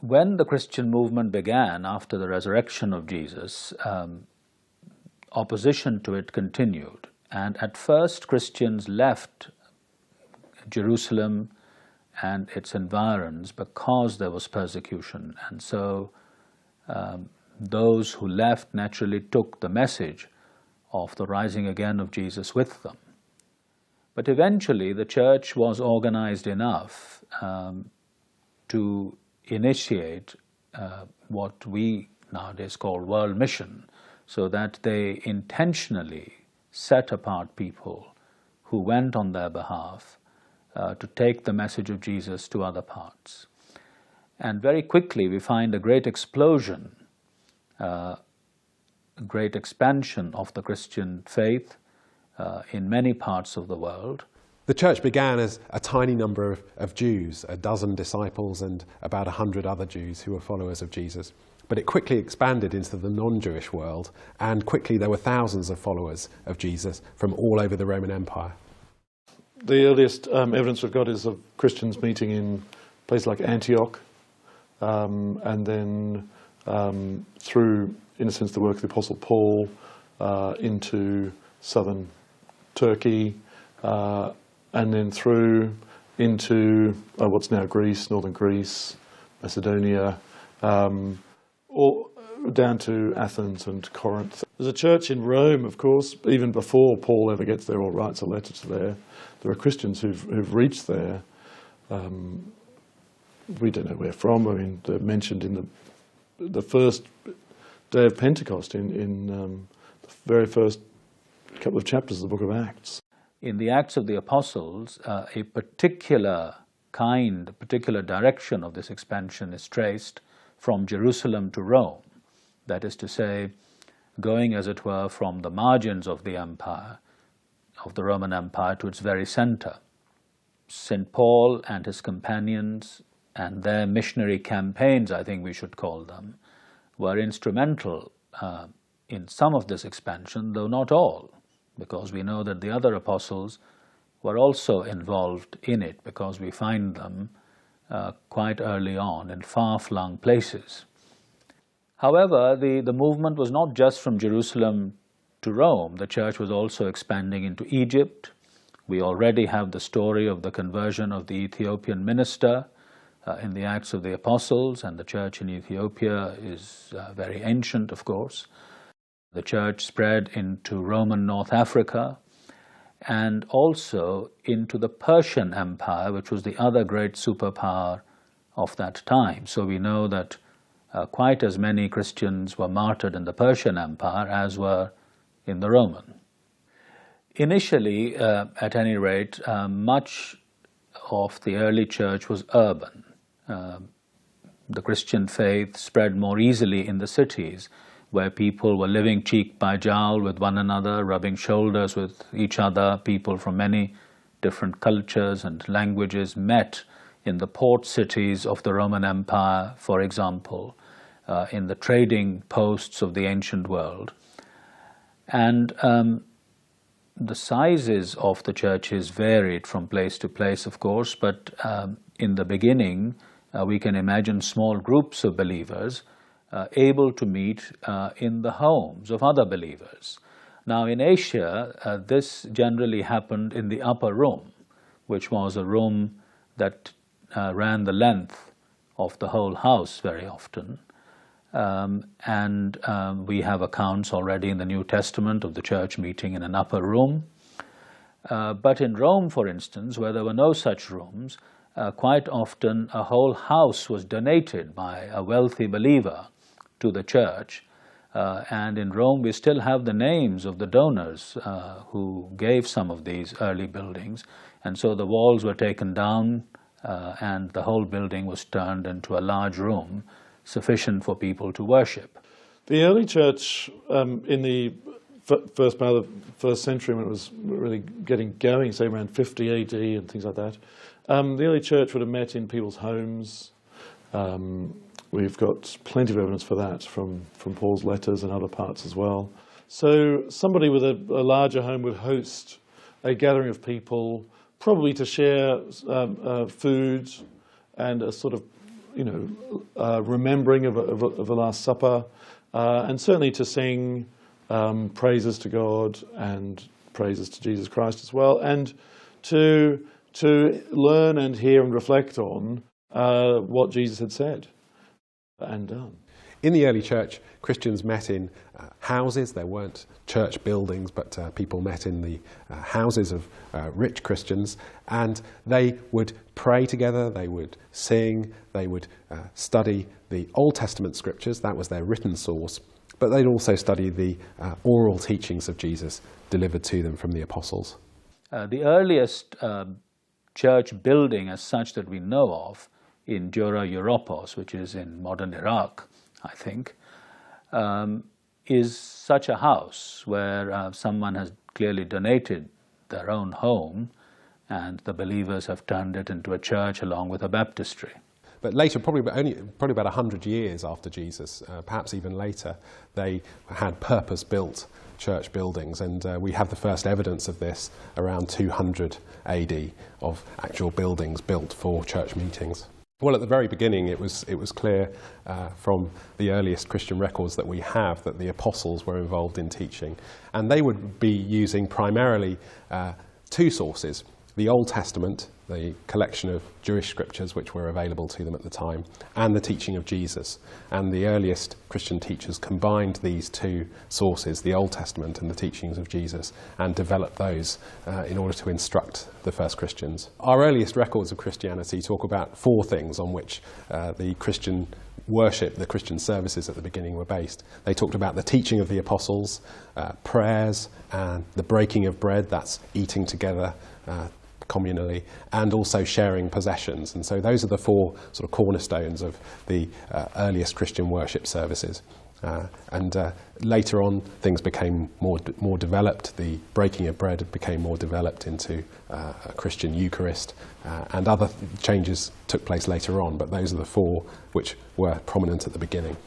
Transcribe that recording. when the Christian movement began after the resurrection of Jesus, opposition to it continued. And at first, Christians left Jerusalem and its environs because there was persecution. And so those who left naturally took the message of the rising again of Jesus with them. But eventually, the church was organized enough to initiate what we nowadays call world mission, so that they intentionally set apart people who went on their behalf to take the message of Jesus to other parts. And very quickly we find a great explosion, a great expansion of the Christian faith in many parts of the world. The church began as a tiny number of Jews, a dozen disciples and about 100 other Jews who were followers of Jesus. But it quickly expanded into the non-Jewish world, and quickly there were thousands of followers of Jesus from all over the Roman Empire. The earliest evidence we've got is of Christians meeting in places like Antioch, and then through, in a sense, the work of the Apostle Paul into southern Turkey, and then through into what's now Greece, northern Greece, Macedonia, all down to Athens and Corinth. There's a church in Rome, of course, even before Paul ever gets there or writes a letter to there. There are Christians who've reached there. We don't know where from. I mean, they're mentioned in the first day of Pentecost, in the very first couple of chapters of the book of Acts. In the Acts of the Apostles, a particular kind, a particular direction of this expansion is traced from Jerusalem to Rome. That is to say, going, as it were, from the margins of the empire, of the Roman Empire, to its very center. St. Paul and his companions and their missionary campaigns, I think we should call them, were instrumental in some of this expansion, though not all, because we know that the other apostles were also involved in it, because we find them quite early on in far-flung places. However, the movement was not just from Jerusalem to Rome. The church was also expanding into Egypt. We already have the story of the conversion of the Ethiopian minister in the Acts of the Apostles, and the church in Ethiopia is very ancient, of course. The church spread into Roman North Africa and also into the Persian Empire, which was the other great superpower of that time. So we know that quite as many Christians were martyred in the Persian Empire as were in the Roman. Initially, at any rate, much of the early church was urban. The Christian faith spread more easily in the cities, where people were living cheek by jowl with one another, rubbing shoulders with each other. People from many different cultures and languages met in the port cities of the Roman Empire, for example, in the trading posts of the ancient world. And the sizes of the churches varied from place to place, of course, but in the beginning, we can imagine small groups of believers able to meet in the homes of other believers. Now in Asia, this generally happened in the upper room, which was a room that ran the length of the whole house very often. We have accounts already in the New Testament of the church meeting in an upper room. But in Rome, for instance, where there were no such rooms, quite often a whole house was donated by a wealthy believer to the church, and in Rome we still have the names of the donors who gave some of these early buildings. And so the walls were taken down and the whole building was turned into a large room sufficient for people to worship. The early church in the first part of the first century, when it was really getting going, say around 50 AD and things like that, the early church would have met in people's homes. We've got plenty of evidence for that from Paul's letters and other parts as well. So somebody with a larger home would host a gathering of people, probably to share food and a sort of remembering of the Last Supper, and certainly to sing praises to God and praises to Jesus Christ as well, and to learn and hear and reflect on what Jesus had said and done. In the early church, Christians met in houses. There weren't church buildings, but people met in the houses of rich Christians, and they would pray together, they would sing, they would study the Old Testament scriptures. That was their written source, but they'd also study the oral teachings of Jesus delivered to them from the apostles. The earliest church building as such that we know of in Dura Europos, which is in modern Iraq, I think, is such a house where someone has clearly donated their own home and the believers have turned it into a church along with a baptistry. But later, probably about 100 years after Jesus, perhaps even later, they had purpose-built church buildings, and we have the first evidence of this around 200 AD of actual buildings built for church meetings. Well, at the very beginning, it was clear from the earliest Christian records that we have that the apostles were involved in teaching, and they would be using primarily two sources: the Old Testament, the collection of Jewish scriptures which were available to them at the time, and the teaching of Jesus. And the earliest Christian teachers combined these two sources, the Old Testament and the teachings of Jesus, and developed those in order to instruct the first Christians. Our earliest records of Christianity talk about four things on which the Christian worship, the Christian services at the beginning were based. They talked about the teaching of the apostles, prayers, and the breaking of bread, that's eating together communally, and also sharing possessions. And so those are the four sort of cornerstones of the earliest Christian worship services. Later on, things became more developed. The breaking of bread became more developed into a Christian Eucharist, and other changes took place later on, but those are the four which were prominent at the beginning.